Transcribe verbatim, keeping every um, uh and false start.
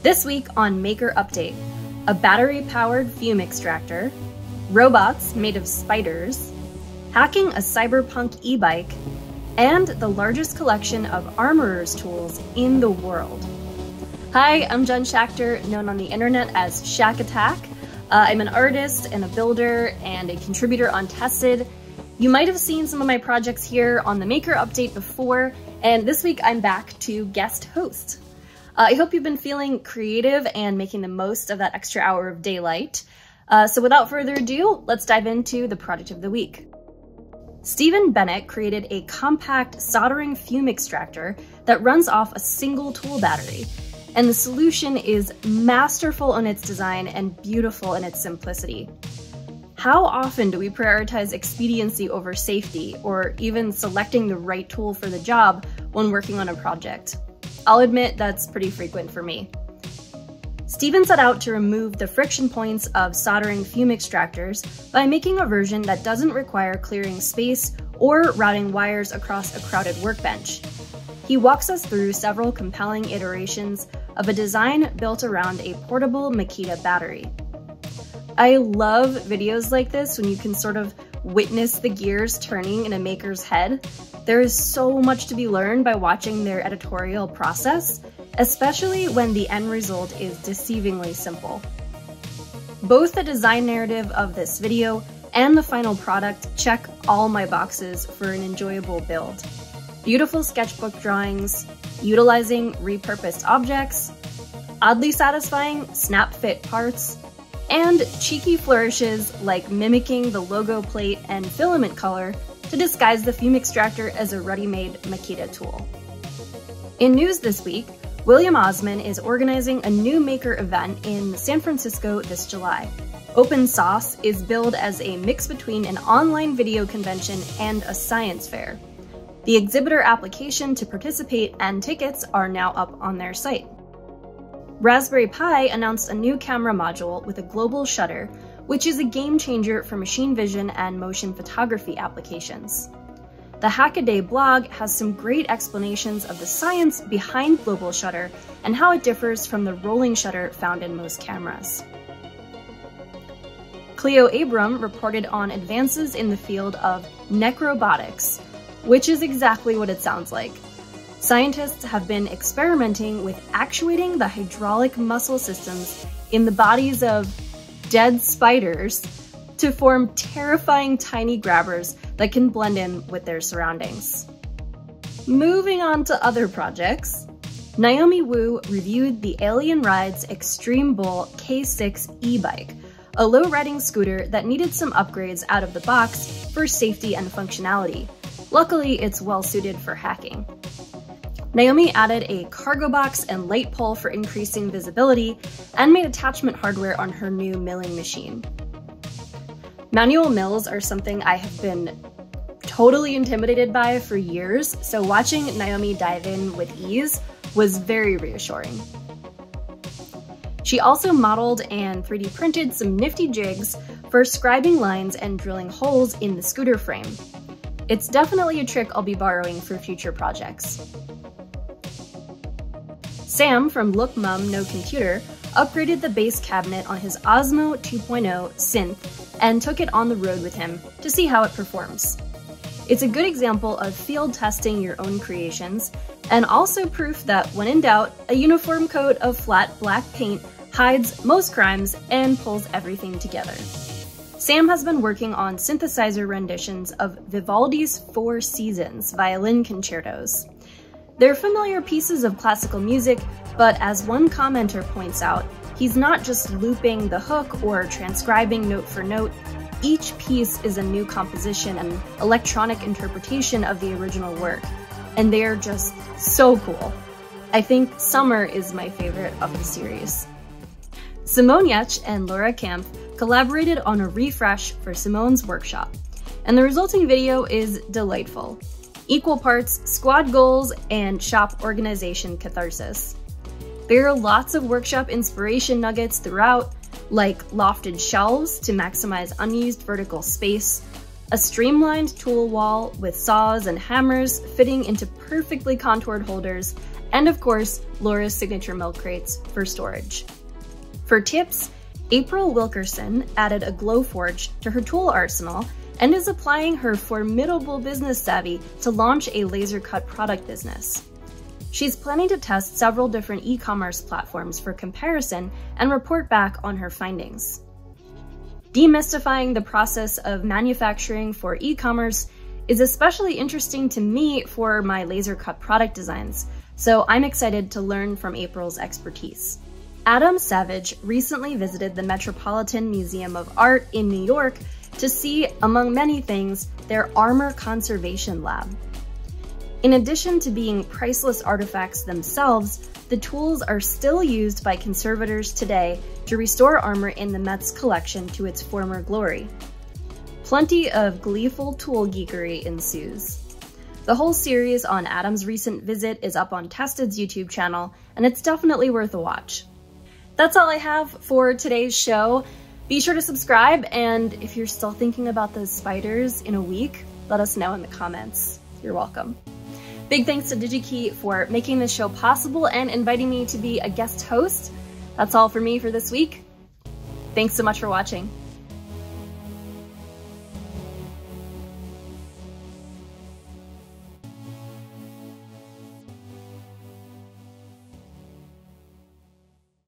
This week on Maker Update, a battery-powered fume extractor, robots made of spiders, hacking a cyberpunk e-bike, and the largest collection of armorer's tools in the world. Hi, I'm Jen Schachter, known on the internet as Shaq Attack. Uh, I'm an artist and a builder and a contributor on Tested. You might have seen some of my projects here on the Maker Update before, and this week I'm back to guest host. Uh, I hope you've been feeling creative and making the most of that extra hour of daylight. Uh, so without further ado, let's dive into the project of the week. Stephen Bennett created a compact soldering fume extractor that runs off a single tool battery, and the solution is masterful in its design and beautiful in its simplicity. How often do we prioritize expediency over safety, or even selecting the right tool for the job when working on a project? I'll admit that's pretty frequent for me. Stephen set out to remove the friction points of soldering fume extractors by making a version that doesn't require clearing space or routing wires across a crowded workbench. He walks us through several compelling iterations of a design built around a portable Makita battery. I love videos like this when you can sort of witness the gears turning in a maker's head. There is so much to be learned by watching their editorial process, especially when the end result is deceivingly simple. Both the design narrative of this video and the final product check all my boxes for an enjoyable build. Beautiful sketchbook drawings, utilizing repurposed objects, oddly satisfying snap-fit parts, and cheeky flourishes like mimicking the logo plate and filament color to disguise the fume extractor as a ready-made Makita tool. In news this week, William Osman is organizing a new maker event in San Francisco this July. OpenSauce is billed as a mix between an online video convention and a science fair. The exhibitor application to participate and tickets are now up on their site. Raspberry Pi announced a new camera module with a global shutter, which is a game changer for machine vision and motion photography applications. The Hackaday blog has some great explanations of the science behind global shutter and how it differs from the rolling shutter found in most cameras. Cleo Abram reported on advances in the field of necrobotics, which is exactly what it sounds like. Scientists have been experimenting with actuating the hydraulic muscle systems in the bodies of dead spiders to form terrifying tiny grabbers that can blend in with their surroundings. Moving on to other projects, Naomi Wu reviewed the Alien Rides Extreme Bull K six e-bike, a low-riding scooter that needed some upgrades out of the box for safety and functionality. Luckily, it's well-suited for hacking. Naomi added a cargo box and light pole for increasing visibility and made attachment hardware on her new milling machine. Manual mills are something I have been totally intimidated by for years, so watching Naomi dive in with ease was very reassuring. She also modeled and three D printed some nifty jigs for scribing lines and drilling holes in the scooter frame. It's definitely a trick I'll be borrowing for future projects. Sam from Look Mum No Computer upgraded the bass cabinet on his Osmo two point oh synth and took it on the road with him to see how it performs. It's a good example of field testing your own creations and also proof that when in doubt, a uniform coat of flat black paint hides most crimes and pulls everything together. Sam has been working on synthesizer renditions of Vivaldi's Four Seasons violin concertos. They're familiar pieces of classical music, but as one commenter points out, he's not just looping the hook or transcribing note for note. Each piece is a new composition and electronic interpretation of the original work, and they are just so cool. I think Summer is my favorite of the series. Simone Giertz and Laura Kampf collaborated on a refresh for Simone's workshop, and the resulting video is delightful. Equal parts squad goals and shop organization catharsis. There are lots of workshop inspiration nuggets throughout, like lofted shelves to maximize unused vertical space, a streamlined tool wall with saws and hammers fitting into perfectly contoured holders, and of course, Laura's signature milk crates for storage. For tips, April Wilkerson added a Glowforge to her tool arsenal and is applying her formidable business savvy to launch a laser-cut product business. She's planning to test several different e-commerce platforms for comparison and report back on her findings. Demystifying the process of manufacturing for e-commerce is especially interesting to me for my laser-cut product designs, so I'm excited to learn from April's expertise. Adam Savage recently visited the Metropolitan Museum of Art in New York to see, among many things, their armor conservation lab. In addition to being priceless artifacts themselves, the tools are still used by conservators today to restore armor in the Met's collection to its former glory. Plenty of gleeful tool geekery ensues. The whole series on Adam's recent visit is up on Tested's YouTube channel, and it's definitely worth a watch. That's all I have for today's show. Be sure to subscribe, and if you're still thinking about those spiders in a week, let us know in the comments. You're welcome. Big thanks to DigiKey for making this show possible and inviting me to be a guest host. That's all for me for this week. Thanks so much for watching.